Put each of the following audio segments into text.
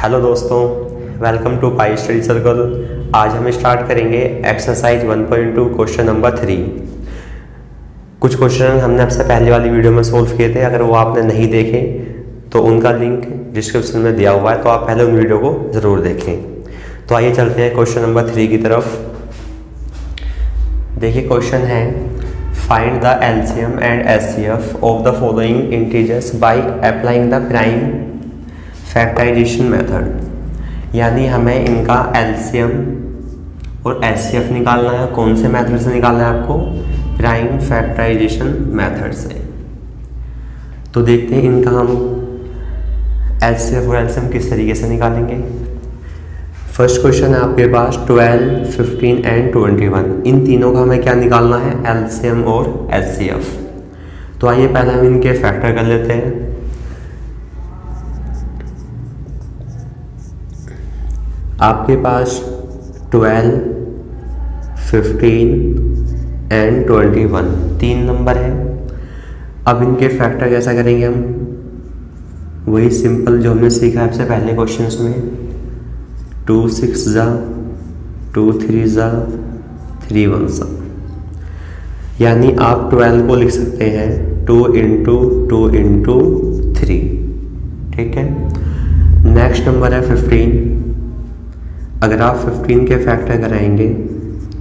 Hello दोस्तों, welcome to pi study circle. आज हम स्टार्ट करेंगे एक्सरसाइज 1.2 क्वेश्चन नंबर 3। कुछ क्वेश्चन हमने आपसे पहले वाली वीडियो में सोल्व किए थे, अगर वो आपने नहीं देखे तो उनका लिंक डिस्क्रिप्शन में दिया हुआ है, तो आप पहले उन वीडियो को ज़रूर देखें। तो आइए चलते हैं क्वेश्चन नंबर 3 की तरफ। देखिए क्वेश्चन है, find the LCM and HCF of the following integers by applying the prime factorisation method. यानी हमें इनका एलसीएम और एचसीएफ निकालना है। कौन से मेथड से निकालना है आपको? प्राइम फैक्टराइजेशन मेथड से। तो देखते हैं इनका हम एचसीएफ और एलसीएम किस तरीके से निकालेंगे। फर्स्ट क्वेश्चन है आपके पास 12, 15 एंड 21। इन तीनों का हमें क्या निकालना है? एलसीएम और एचसीएफ। तो आइए पहले हम इनके फैक्टर कर लेते हैं। 12, 15 एंड 21 तीन नंबर है। अब इनके फैक्टर कैसा करेंगे हम? वही सिंपल जो हमने सीखा है आपसे पहले क्वेश्चंस में। 2 6 जा 2 3 जा 3 1 सा। यानी आप 12 को लिख सकते हैं 2 × 2 × 3, ठीक है। नेक्स्ट नंबर है 15। अगर आप 15 के फैक्टर कराएंगे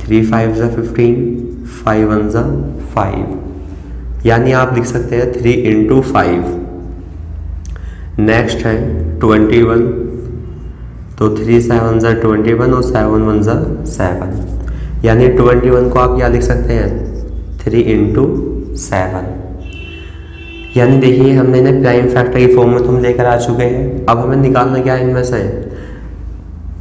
3 5 जा 15 5 1 जा 5, यानी आप लिख सकते हैं 3 × 5। नेक्स्ट है 21, तो 3 7 जा 21 और 7 1 जा 7, यानी 21 को आप क्या लिख सकते हैं? 3 × 7। यानी देखिए हमने इन्हें प्राइम फैक्टर की फॉर्म में तो हम लेकर आ चुके हैं। अब हमें निकालना क्या है इनमें से?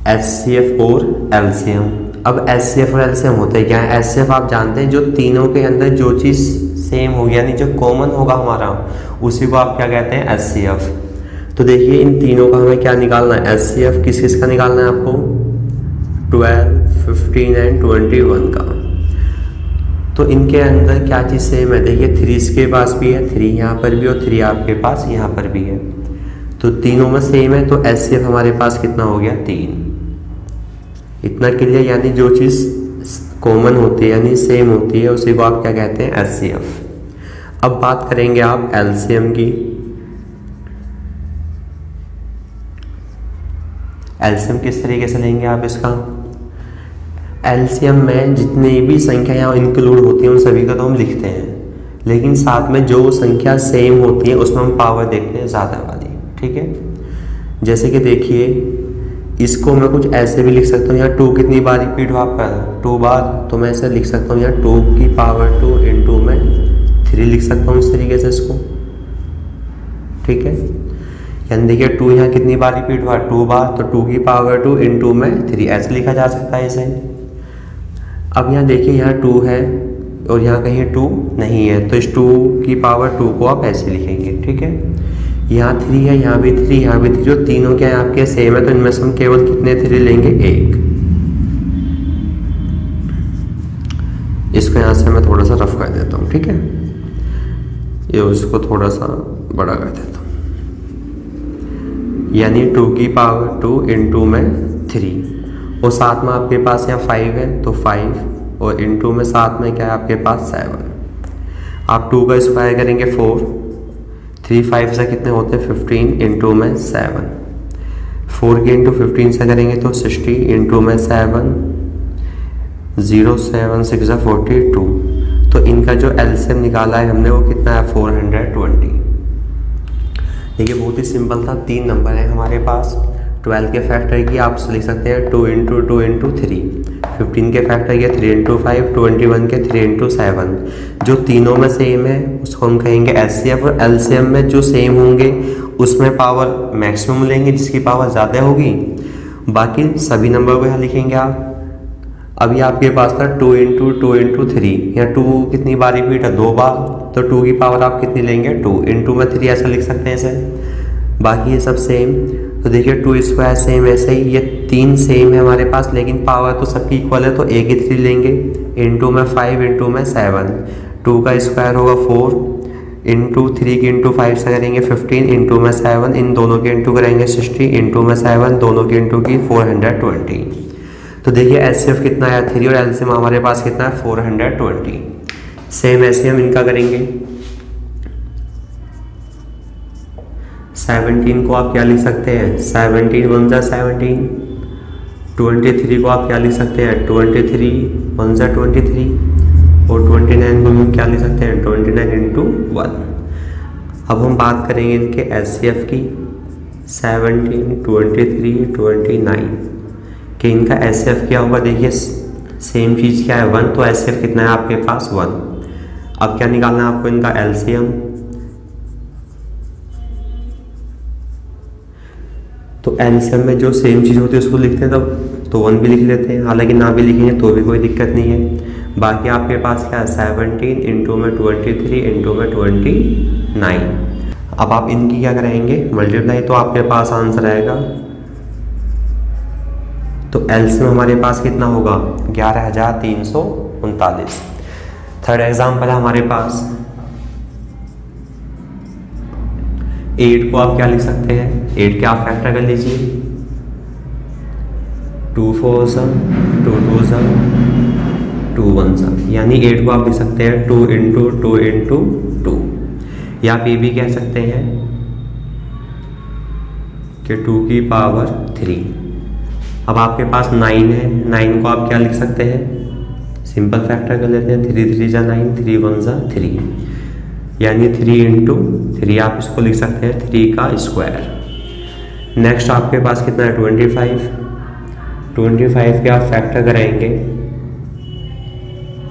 एचसीएफ और एलसीएम। अब एचसीएफ और एलसीएम होते क्या है? एचसीएफ आप जानते हैं जो तीनों के अंदर जो चीज़ सेम होगी, यानी जो कॉमन होगा हमारा, उसी को आप क्या कहते हैं? एचसीएफ। तो देखिए इन तीनों का हमें क्या निकालना है? एचसीएफ किस किस का निकालना है आपको? 12, 15 एंड 21 का। तो इनके अंदर क्या चीज़ सेम है? देखिए 3 इसके पास भी है, 3 यहाँ पर भी, और 3 आपके पास यहाँ पर भी है, तो तीनों में सेम है। तो एचसीएफ हमारे पास कितना हो गया? 3। इतना क्लियर। यानी जो चीज़ कॉमन होती है, यानी सेम होती है, उसी को आप क्या कहते हैं? एचसीएफ। अब बात करेंगे आप एलसीएम की। एलसीएम किस तरीके से लेंगे आप इसका? एलसीएम में जितनी भी संख्या इंक्लूड होती है उन सभी का तो हम लिखते हैं, लेकिन साथ में जो संख्या सेम होती है उसमें हम पावर देखते हैं ज़्यादा वाली, ठीक है। जैसे कि देखिए इसको मैं कुछ ऐसे भी लिख सकता हूँ, यहाँ 2 कितनी बार रिपीट हुआ आपका? 2 बार। तो मैं ऐसे लिख सकता हूँ, यहाँ 2 की पावर 2 × 2 में 3 लिख सकता हूँ इस तरीके से इसको, ठीक है। यानी देखिए 2 यहाँ कितनी बार रिपीट हुआ? 2 बार। तो 2 की पावर 2 × 2 में 3 ऐसे लिखा जा सकता है इसे। अब यहाँ देखिए यहाँ 2 है और यहाँ कहीं 2 नहीं है, तो इस 2 की पावर 2 को आप ऐसे लिखेंगे, ठीक है। यहाँ 3 है, यहाँ भी 3, यहाँ भी 3, जो तीनों क्या है आपके सेम है, तो इनमें से हम केवल कितने 3 लेंगे? 1। इसको यहाँ से मैं थोड़ा सा रफ कर देता हूँ, ठीक है, ये उसको थोड़ा सा बड़ा कर देता हूँ। यानी 2 की पावर 2 × 2 में 3, और साथ में आपके पास यहाँ 5 है, तो 5 और × 2 में साथ में क्या है आपके पास? 7। आप 2 का स्क्वायर करेंगे 4, 3 5 से कितने होते हैं? 15 × 2 में 7। 4 के × 15 से करेंगे तो 60 × 2 में 7। 0 7 6 42। तो इनका जो एलसीएम निकाला है हमने वो कितना है? 420। देखिए बहुत ही सिंपल था। 3 नंबर है हमारे पास। 12 के फैक्टर की आप लिख सकते हैं 2 × 2 × 3, 15 के फैक्टर के 3 × 5, 21 के 3 × 7। जो तीनों में सेम है उसको हम कहेंगे एचसीएफ, और एलसीएम में जो सेम होंगे उसमें पावर मैक्सिमम लेंगे जिसकी पावर ज़्यादा होगी, बाकी सभी नंबर को यहाँ लिखेंगे आप। अभी आपके पास था 2 × 2 × 3, यहाँ 2 कितनी बार रिपीट है? 2 बार। तो 2 की पावर आप कितनी लेंगे? 2 × 2 में 3 ऐसा लिख सकते हैं इसे, बाकी ये सब सेम। तो देखिए 2 स्क्वायर सेम, ऐसे ही ये 3 सेम है हमारे पास, लेकिन पावर तो सबकी इक्वल है, तो 1 ही 3 लेंगे। × में 5, × में 7, 2 का स्क्वायर होगा 4, इंटू 3 के इंटू 5 से करेंगे 15, इंटू में 7, इन दोनों के इंटू करेंगे 60, इंटू में 7, दोनों के इंटू की 420। तो देखिए एचसीएफ कितना आया 3 और एलसीएम हमारे पास कितना है 420। सेम एचसीएम इनका करेंगे, 17 को आप क्या लिख सकते हैं 17 × 1 = 17, 23 को आप क्या लिख सकते हैं 23 × 1 = 23 और 29 को हम क्या लिख सकते हैं 29 × 1। अब हम बात करेंगे इनके एचसीएफ की, 17, 23, 29 कि इनका एचसीएफ क्या होगा। देखिए सेम चीज़ क्या है 1, तो एचसीएफ कितना है आपके पास 1। अब क्या निकालना है आपको इनका एलसीएम, तो एलसीएम में जो सेम चीज़ होती है उसको लिखते हैं तब तो 1 भी लिख लेते हैं, हालांकि ना भी लिखेंगे तो भी कोई दिक्कत नहीं है। बाकी आपके पास क्या है 17 × 23 × 29। अब आप इनकी क्या करेंगे मल्टीप्लाई, तो आपके पास आंसर आएगा, तो एलसीएम हमारे पास कितना होगा 11,339। थर्ड एग्जाम्पल है हमारे पास 8 को आप क्या लिख सकते हैं, 8 के आप फैक्टर कर लीजिए, 2 4s 2 2s 2 1s, यानी 8 को आप लिख सकते हैं 2 × 2 × 2 या आप ये भी कह सकते हैं कि 2 की पावर 3। अब आपके पास 9 है, 9 को आप क्या लिख सकते हैं सिंपल फैक्टर कर लेते हैं, 3 3 जा 9 3 1 जा 3 यानी 3 × 3 आप इसको लिख सकते हैं 3 का स्क्वायर। नेक्स्ट आपके पास कितना है 25, 25 के आप फैक्टर कराएंगे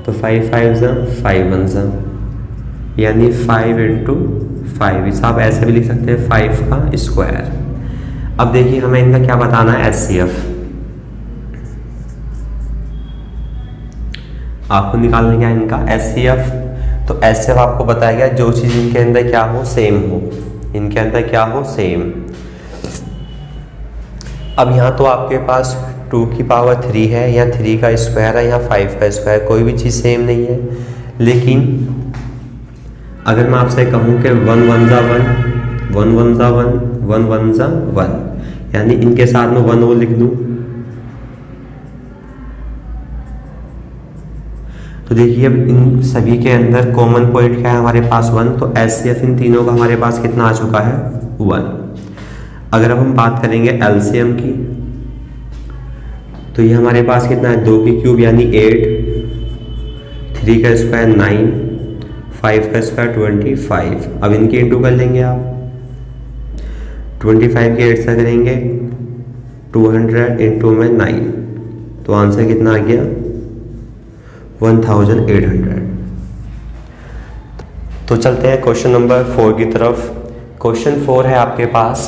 तो 5 5s 5 1s यानी 5 × 5, इसे आप ऐसे भी लिख सकते हैं 5 का स्क्वायर। अब देखिए हमें इनका क्या बताना है एचसीएफ, आपको निकालना क्या है इनका एचसीएफ। तो एचसीएफ आपको बताया गया जो चीज़ इनके अंदर क्या हो सेम हो, इनके अंदर क्या हो सेम। अब यहाँ तो आपके पास 2 की पावर 3 है या 3 का स्क्वायर है या 5 का स्क्वायर, कोई भी चीज़ सेम नहीं है। लेकिन अगर मैं आपसे कहूँ कि 1 1s 1 1 1s 1 1 1s 1 यानी इनके साथ में 1 और लिख दूँ तो देखिए अब इन सभी के अंदर कॉमन पॉइंट क्या है हमारे पास 1, तो एचसीएफ इन तीनों का हमारे पास कितना आ चुका है 1। अगर अब हम बात करेंगे एलसीएम की, तो ये हमारे पास कितना है 2 की क्यूब यानी 8, 3 का स्क्वायर 9, 5 का स्क्वायर 25। अब इनके इंटू कर लेंगे आप, 25 के 8 से करेंगे 200 × 9 तो आंसर कितना आ गया 1800। तो चलते हैं क्वेश्चन नंबर 4 की तरफ। क्वेश्चन 4 है आपके पास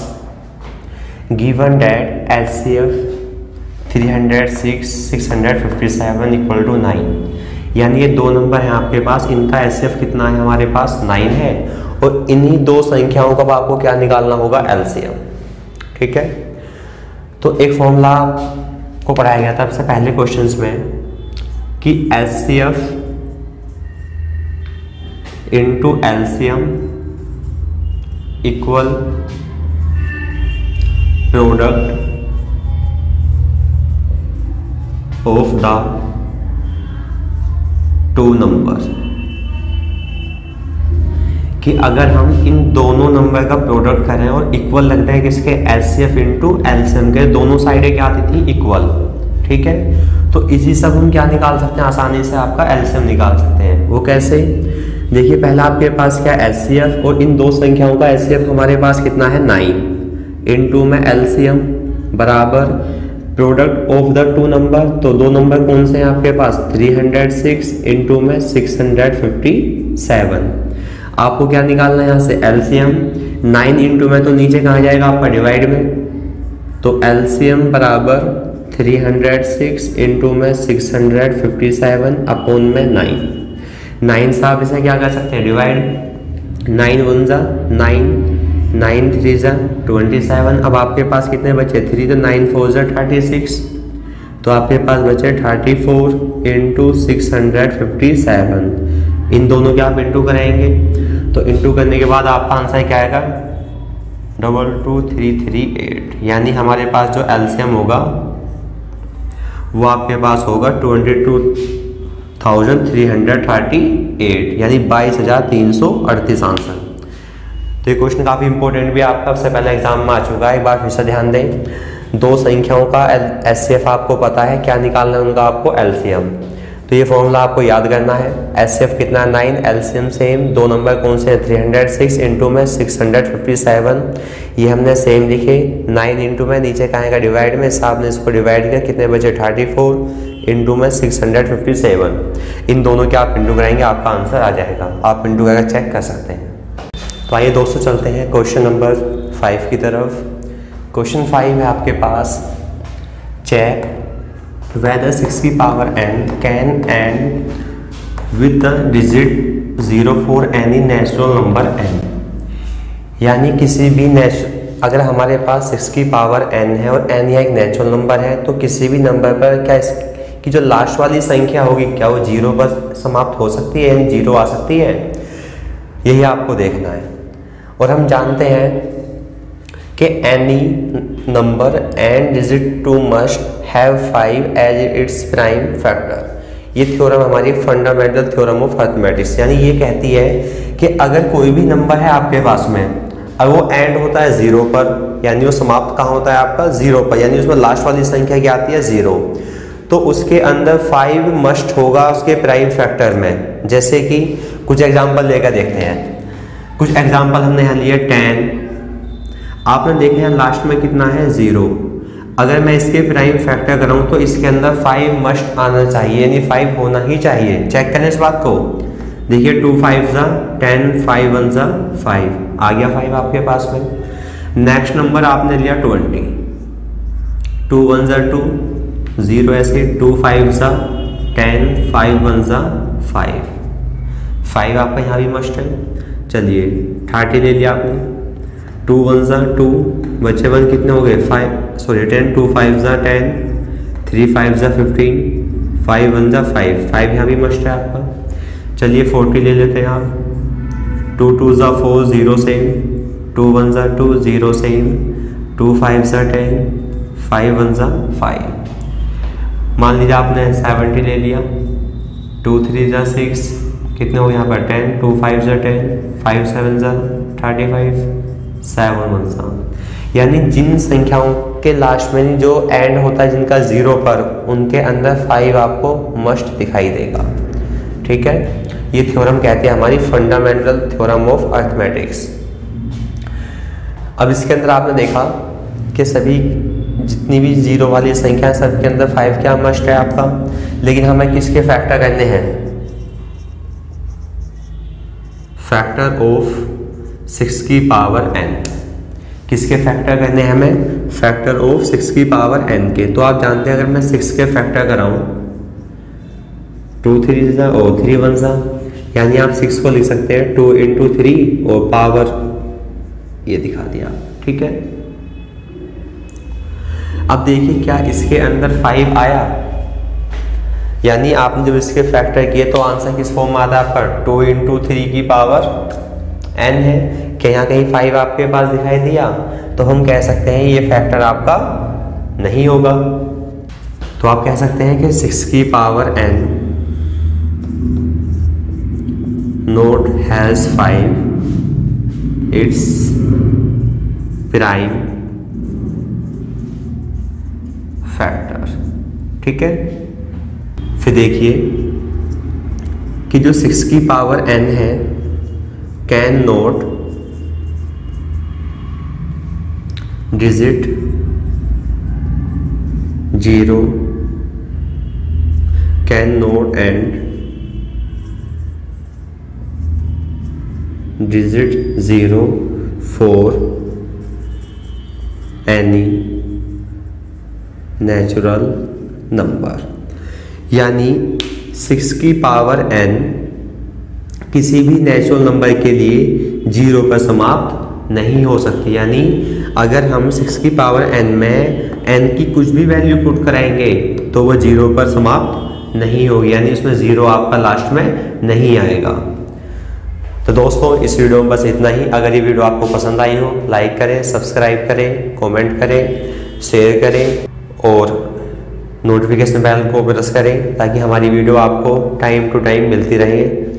गिवन डेट एचसीएफ 306,657 = 9, यानी ये 2 नंबर हैं आपके पास, इनका एचसीएफ कितना है हमारे पास 9 है और इन्हीं 2 संख्याओं का आपको क्या निकालना होगा एलसीएम। ठीक है, तो एक फॉर्मूला को पढ़ाया गया था सबसे पहले क्वेश्चंस में कि HCF × LCM = product of the 2 numbers, कि अगर हम इन दोनों नंबर का प्रोडक्ट करें और इक्वल लगता है किसके HCF × LCM के, दोनों साइडें क्या आती थी इक्वल। ठीक है, तो इसी सब हम क्या निकाल सकते हैं आसानी से आपका एलसीएम निकाल सकते हैं। वो कैसे, देखिए पहला आपके पास क्या है एचसीएफ और इन 2 संख्याओं का एचसीएफ हमारे पास कितना है 9, इन 2 में एलसीएम बराबर प्रोडक्ट ऑफ द 2 नंबर, तो 2 नंबर कौन से हैं आपके पास 306 इन 2 में 657। आपको क्या निकालना है यहाँ से एलसीएम, 9 इन 2 में तो नीचे कहाँ जाएगा आपका डिवाइड में, तो एलसीएम बराबर 306 × में 657 अपॉन में 9, 9 से आप इसे क्या कर सकते हैं डिवाइड, 9 1s 9, 9 3s 27। अब आपके पास कितने बचे 3 तो 9 4s 36, तो आपके पास बचे 34 × 657, इन दोनों के आप इंटू कराएंगे तो इंटू करने के बाद आपका आंसर क्या आएगा 22338। यानी हमारे पास जो एलसीएम होगा वो आपके पास होगा 22,338 यानी 22,338 आंसर। तो ये क्वेश्चन काफ़ी इंपॉर्टेंट भी आपका सबसे पहले एग्जाम में आ चुका है, एक बार फिर से ध्यान दें। दो संख्याओं का एचसीएफ आपको पता है, क्या निकालना है उनका आपको एलसीएम। तो ये फॉर्मूला आपको याद करना है, एचसीएफ कितना 9, एलसीएम सेम, दो नंबर कौन से 306 इंटू में 657, ये हमने सेम लिखे। 9 इंटू में नीचे कहाँ का डिवाइड में, साहब ने इसको डिवाइड किया, कितने बचे 34 इंटू में 657। इन दोनों के आप इंटू कराएंगे आपका आंसर आ जाएगा, आप इंटू करके चेक कर सकते हैं। तो आइए दोस्तों चलते हैं क्वेश्चन नंबर 5 की तरफ। क्वेश्चन 5 है आपके पास, चेक वेदर 6 की power n can end with the digit 04 any natural number n। यानी किसी भी अगर हमारे पास 6 की पावर n है और n या एक नेचुरल नंबर है, तो किसी भी नंबर पर क्या इसकी जो लास्ट वाली संख्या होगी क्या वो 0 पर समाप्त हो सकती है, यानी 0 आ सकती है, यही आपको देखना है। और हम जानते हैं कि any number end digit two must have 5 as its prime factor. ये थ्योरम हमारी फंडामेंटल थ्योरम ऑफ अरिथमेटिक्स, यानी ये कहती है कि अगर कोई भी नंबर है आपके पास में और वो एंड होता है 0 पर, यानी वो समाप्त कहाँ होता है आपका 0 पर, यानी उसमें लास्ट वाली संख्या क्या आती है 0, तो उसके अंदर 5 मस्ट होगा उसके प्राइम फैक्टर में। जैसे कि कुछ एग्जांपल लेकर देखते हैं, कुछ एग्जांपल हमने यहाँ लिए 10, आपने देखे हैं लास्ट में कितना है 0। अगर मैं इसके प्राइम फैक्टर कराऊं तो इसके अंदर 5 मस्ट आना चाहिए, यानी 5 होना ही चाहिए। चेक करें इस बात को, देखिए 2 5s 10, 5 1s 5, आ गया 5 आपके पास में। नेक्स्ट नंबर आपने लिया 20, 2 1s 2, 0 ऐसे, 2 5s 10, 5 1s 5, 5 आपका यहाँ भी मस्ट है। चलिए 30 ले लिया आपने, 2 1s 2, बचे 1 कितने हो गए 10, 2 5s 10, 3 5s 15, 5 1s 5, 5 यहाँ भी मस्ट है आपका। चलिए 40 ले लेते हैं आप, 2 2s 4, 0 same, 2 1s 2, 0 same, 2 5s 10, 5 1s 5। मान लीजिए आपने 70 ले लिया, 2 3s 6, कितने हो यहाँ पर 10, 2 5s 10, 5 7s 35, 7 1s। यानी जिन संख्याओं के लास्ट में जो एंड होता है जिनका 0 पर, उनके अंदर 5 आपको मस्ट दिखाई देगा। ठीक है, ये थ्योरम कहते हैं हमारी फंडामेंटल थ्योरम ऑफ अरिथमेटिक्स। अब इसके अंदर आपने देखा कि सभी जितनी भी 0 वाली संख्या है सबके अंदर 5 क्या मस्ट है आपका, लेकिन हमें किसके फैक्टर करने हैं, फैक्टर ऑफ 6 की पावर n, किसके फैक्टर करने हैं हमें, फैक्टर ऑफ 6 की पावर n के। तो आप जानते हैं अगर मैं 6 के फैक्टर कराऊं 2 3s और 3 1s, यानी आप 6 को लिख सकते हैं 2 into 3 और पावर ये दिखा दिया। ठीक है, अब देखिए क्या इसके अंदर 5 आया, यानी आपने जब इसके फैक्टर किए तो आंसर किस फॉर्म में आता है आपका 2 into 3 की पावर n है। क्या यहाँ कहीं 5 आपके पास दिखाई दिया, तो हम कह सकते हैं ये फैक्टर आपका नहीं होगा। तो आप कह सकते हैं कि 6 की power n not has 5 its prime factor. ठीक है, फिर देखिए कि जो 6 की पावर n है can not digit 0 can not end digit 04 any natural number. यानी 6 की पावर n किसी भी नेचुरल नंबर के लिए 0 पर समाप्त नहीं हो सकती। यानी अगर हम 6 की पावर n में n की कुछ भी वैल्यू पुट कराएंगे तो वो 0 पर समाप्त नहीं होगी, यानी उसमें 0 आपका लास्ट में नहीं आएगा। तो दोस्तों इस वीडियो में बस इतना ही। अगर ये वीडियो आपको पसंद आई हो लाइक करें, सब्सक्राइब करें, कमेंट करें, शेयर करें और नोटिफिकेशन बेल को प्रेस करें ताकि हमारी वीडियो आपको टाइम टू टाइम मिलती रहे।